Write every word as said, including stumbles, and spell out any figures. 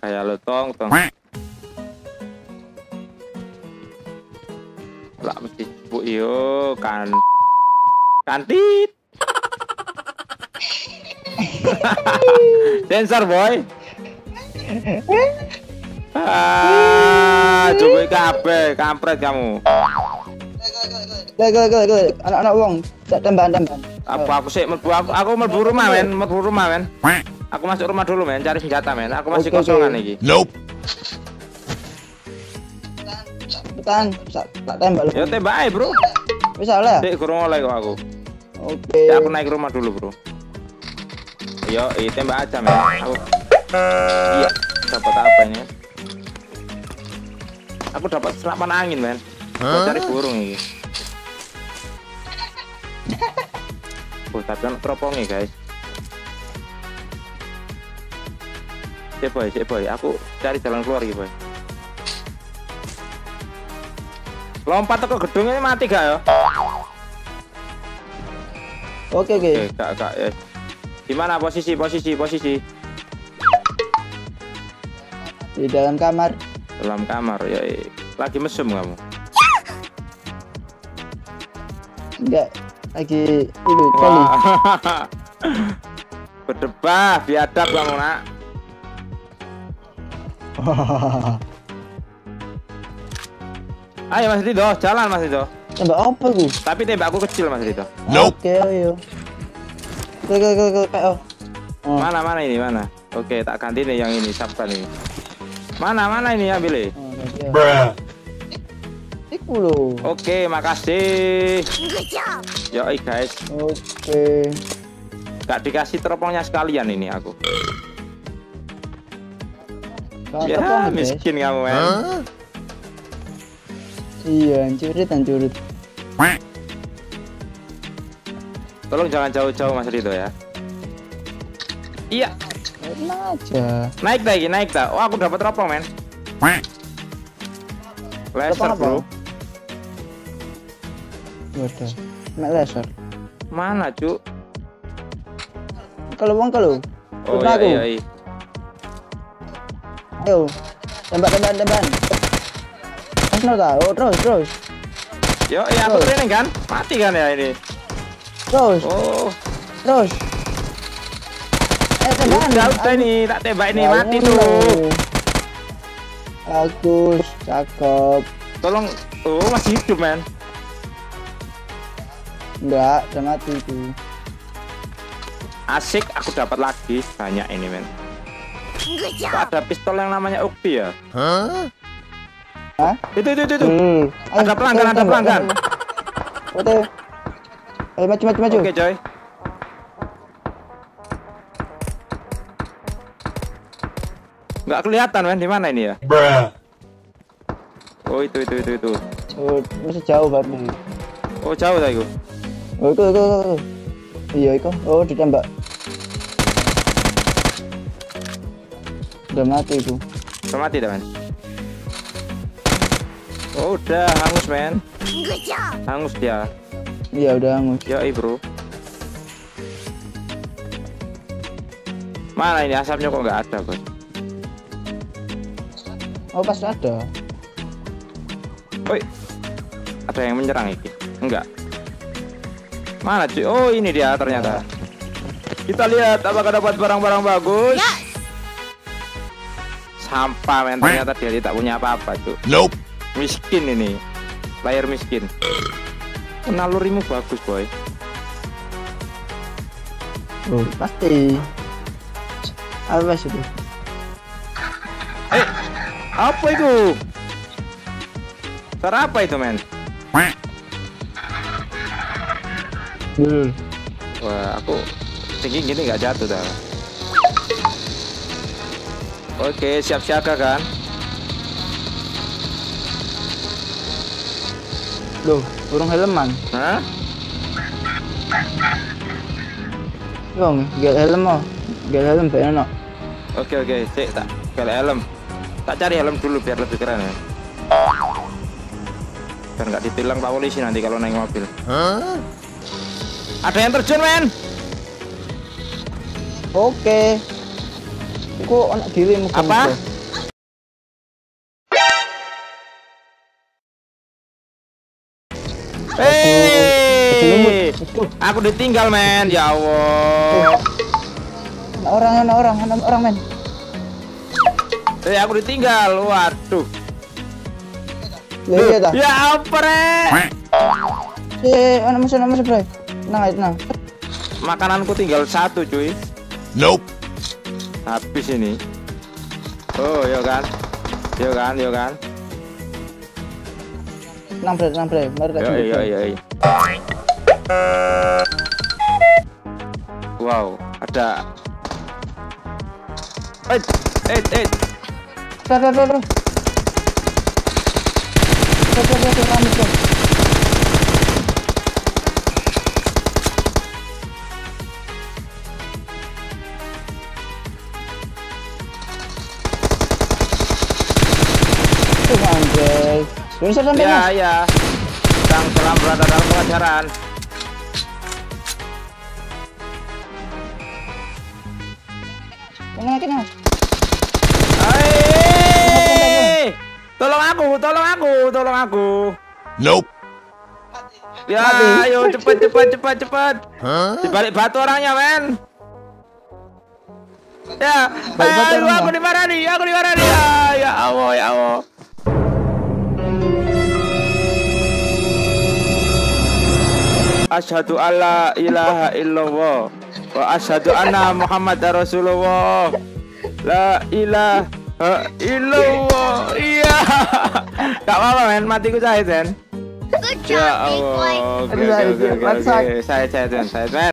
kayak lotong tong lah mesti bu iyo kan kantit dancer boy ah coba kabeh kampret kamu go go go go anak-anak wong tambahan-tambahan apa aku sih melbu aku aku melbu rumah men melbu rumah men aku masuk rumah dulu men cari senjata men aku masih okay, kosongan okay. Iki nope bukan tak tembak lu ya tembak aja bro bisa lah sik gurung oleh kok aku oke okay. Ya, aku naik rumah dulu bro yo itu tembak aja men aku iya dapat apa ini aku dapat serapan angin men huh? Cari burung ini oh tapi kan teropongnya guys cek boy cek boy aku cari jalan keluar gitu boy lompat ke gedung ini mati gak ya oke oke kak kak eh gimana posisi posisi posisi di dalam kamar dalam kamar ya lagi mesum kamu enggak lagi ini kali berdebat biadab kamu nak ayo Mas Rido jalan Mas Rido tembak apa gue tapi tembakku kecil Mas Rido nope. Oke ayo go go go go P O oh. Mana mana ini mana oke tak ganti nih yang ini sabtan ini mana mana ini ya Billy? Bruh. Oke, makasih. Yoi guys. Oke. Okay. Gak dikasih teropongnya sekalian ini aku. Gak ya topong, miskin guys. Kamu men. Huh? Iya hancurit hancurit. Tolong jangan jauh-jauh Mas Rito ya. Iya. Aja. Naik lagi, naik tak? Oh, aku dapat teropong, men. Laser, bro. Waduh. Mek laser. Mana, Cuk? Kalau wong kalau. Oh, iya, iya, iya. Ayo. Tembak, tembak, tembak. Terus, oh, terus, terus. Yo, iya aku training kan? Mati kan ya ini. Terus. Oh. Terus. Udah udah nih tak tembak ini mati tuh bagus cakep tolong oh masih hidup men enggak udah mati tuh asik aku dapat lagi banyak ini men ada pistol yang namanya Ukti ya huh? Hah? Itu itu itu, itu. Hmm. Ada pelanggan ada pelanggan oke ayo maju maju maju oke coy nggak kelihatan men di mana ini ya bruh oh itu itu itu itu oh masih jauh banget nih oh jauh tadi gua oh itu itu iya itu oh ditembak udah mati itu udah mati dah men oh udah hangus men hangus dia iya udah hangus yoi bro mana ini asapnya kok nggak ada bro oh pas ada woi ada yang menyerang ini enggak mana cuy oh ini dia ternyata kita lihat apakah dapat barang-barang bagus yes. Sampah men ternyata dia tidak punya apa-apa tuh nope. Miskin ini player miskin nalurimu bagus boy oh pasti apa sih itu eh apa itu? Suara apa itu men? Hmm. Wah aku tinggi gini nggak jatuh dah. Oke siap siaga kan? Loh burung helman? Hah? Dong gak helm oh, gak helm pengen no. Oke oke cek tak gak helm. Tak cari helm dulu biar lebih keren ya biar nggak ditilang pak polisi nanti kalau naik mobil huh? Ada yang terjun men oke okay. Iku anak diri muka apa? Hei, aku ditinggal men, ya Allah. Orang, orang, orang, orang men. Eh, hey, aku ditinggal, waduh. Ya, ya, ya ampere. Eh, anak musuh, anak musuh, bro. Tenang, tenang. Makananku tinggal satu, cuy. Nope. Habis ini. Oh, yo kan. Yo kan, yo kan. Tenang, bro, tenang, bro. Yo, yo, yo, yo. Wow, ada. Eh, eh, eh. Bro, bro, bro. Bro, bro, bro, bro. Sampai ya, mas? Ya. Sang selam berada dalam pengajaran. Kena, kena. Hey, tolong aku, tolong aku, tolong aku. Nope. Ya, mati. Ayo cepat, cepat, cepat, cepat. Huh? Dibalik batu orangnya, men. Ya, ayo, aku dimarahi, aku dimarahi. Ya, ya Allah, ya Allah. Asyhadu alla ilaha illallah wa asyhadu anna muhammadar rasulullah la ilaha illallah. Iya gak apa-apa men, matiku Syahid men. Ya Allah, saya Syahid men.